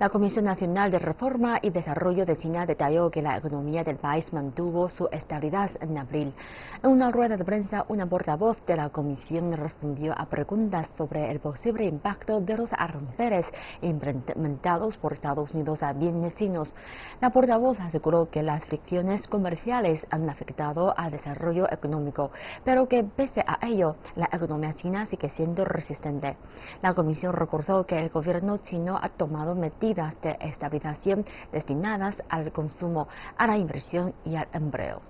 La Comisión Nacional de Reforma y Desarrollo de China detalló que la economía del país mantuvo su estabilidad en abril. En una rueda de prensa, una portavoz de la Comisión respondió a preguntas sobre el posible impacto de los aranceles implementados por Estados Unidos a bienes chinos. La portavoz aseguró que las fricciones comerciales han afectado al desarrollo económico, pero que pese a ello, la economía china sigue siendo resistente. La Comisión recordó que el gobierno chino ha tomado medidas de estabilización destinadas al consumo, a la inversión y al empleo.